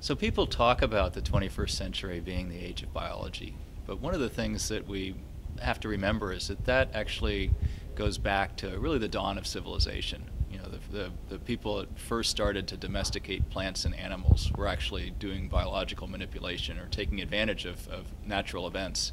So people talk about the 21st century being the age of biology, but one of the things that we have to remember is that that actually goes back to really the dawn of civilization. You know, the people that first started to domesticate plants and animals were actually doing biological manipulation or taking advantage of natural events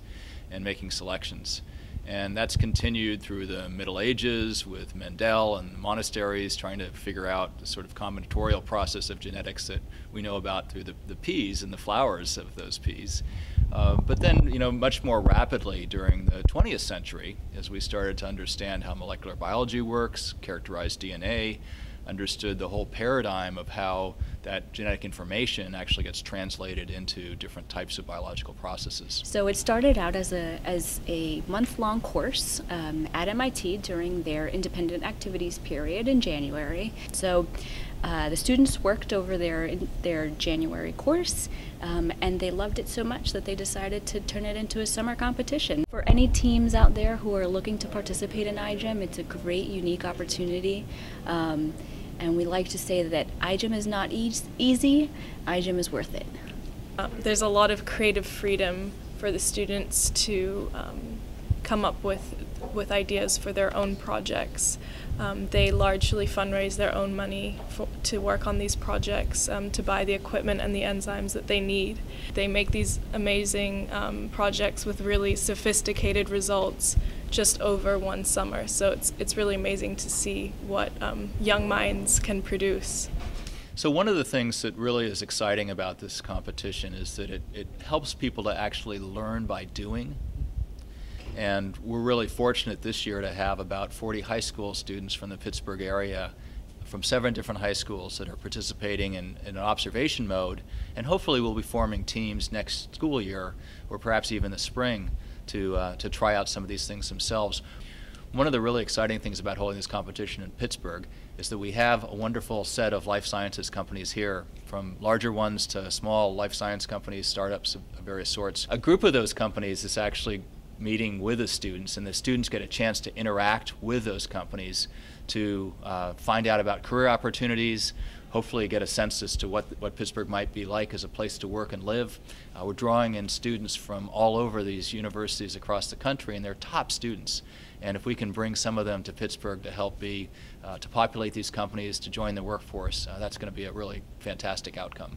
and making selections. And that's continued through the Middle Ages with Mendel and the monasteries trying to figure out the sort of combinatorial process of genetics that we know about through the peas and the flowers of those peas. But then, you know, much more rapidly during the 20th century, as we started to understand how molecular biology works, characterize DNA, understood the whole paradigm of how that genetic information actually gets translated into different types of biological processes. So it started out as a month-long course at MIT during their independent activities period in January. So the students worked over their January course, and they loved it so much that they decided to turn it into a summer competition. For any teams out there who are looking to participate in iGEM, it's a great, unique opportunity. And we like to say that iGEM is not easy, iGEM is worth it. There's a lot of creative freedom for the students to come up with ideas for their own projects. They largely fundraise their own money to work on these projects, to buy the equipment and the enzymes that they need. They make these amazing projects with really sophisticated results just over one summer. So it's really amazing to see what young minds can produce. So one of the things that really is exciting about this competition is that it helps people to actually learn by doing. And we're really fortunate this year to have about 40 high school students from the Pittsburgh area from 7 different high schools that are participating in an observation mode, and hopefully we'll be forming teams next school year or perhaps even the spring to try out some of these things themselves. One of the really exciting things about holding this competition in Pittsburgh is that we have a wonderful set of life sciences companies here, from larger ones to small life science companies, startups of various sorts. A group of those companies is actually meeting with the students, and the students get a chance to interact with those companies to find out about career opportunities, hopefully get a sense as to what Pittsburgh might be like as a place to work and live. We're drawing in students from all over these universities across the country, and they're top students. And if we can bring some of them to Pittsburgh to help to populate these companies, to join the workforce, that's going to be a really fantastic outcome.